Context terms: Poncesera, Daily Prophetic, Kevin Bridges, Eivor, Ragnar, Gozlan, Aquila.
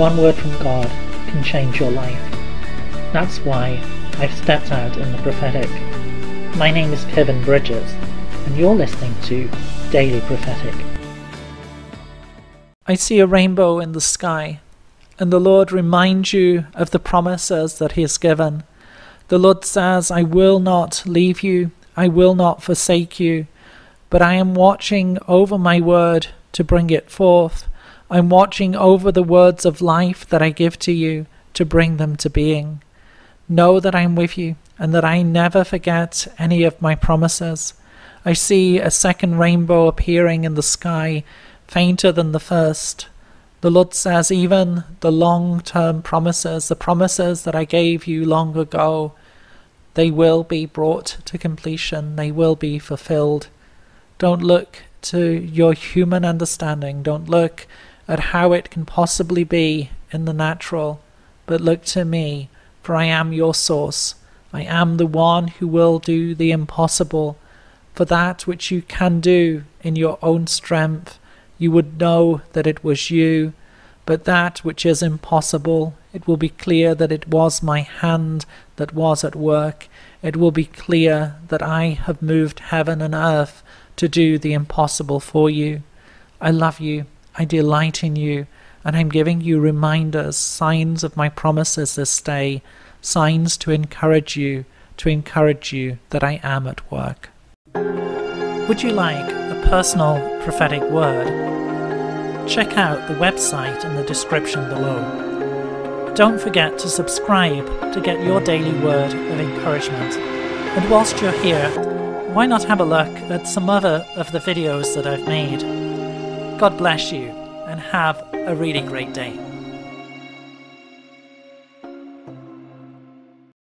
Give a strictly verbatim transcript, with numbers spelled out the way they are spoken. one word from God can change your life. That's why I've stepped out in the prophetic. My name is Kevin Bridges, and you're listening to Daily Prophetic. I see a rainbow in the sky, and the Lord reminds you of the promises that He has given. The Lord says, I will not leave you, I will not forsake you, but I am watching over my word to bring it forth. I'm watching over the words of life that I give to you to bring them to being. Know that I'm with you and that I never forget any of my promises. I see a second rainbow appearing in the sky, fainter than the first. The Lord says even the long-term promises, the promises that I gave you long ago, they will be brought to completion. They will be fulfilled. Don't look to your human understanding. Don't look at how it can possibly be in the natural, but look to me, for I am your source. I am the one who will do the impossible. For that which you can do in your own strength, you would know that it was you, but that which is impossible, it will be clear that it was my hand that was at work. It will be clear that I have moved heaven and earth to do the impossible for you. I love you, I delight in you, and I'm giving you reminders, signs of my promises this day, signs to encourage you, to encourage you that I am at work. Would you like a personal prophetic word? Check out the website in the description below. Don't forget to subscribe to get your daily word of encouragement. And whilst you're here, why not have a look at some other of the videos that I've made? God bless you, and have a really great day.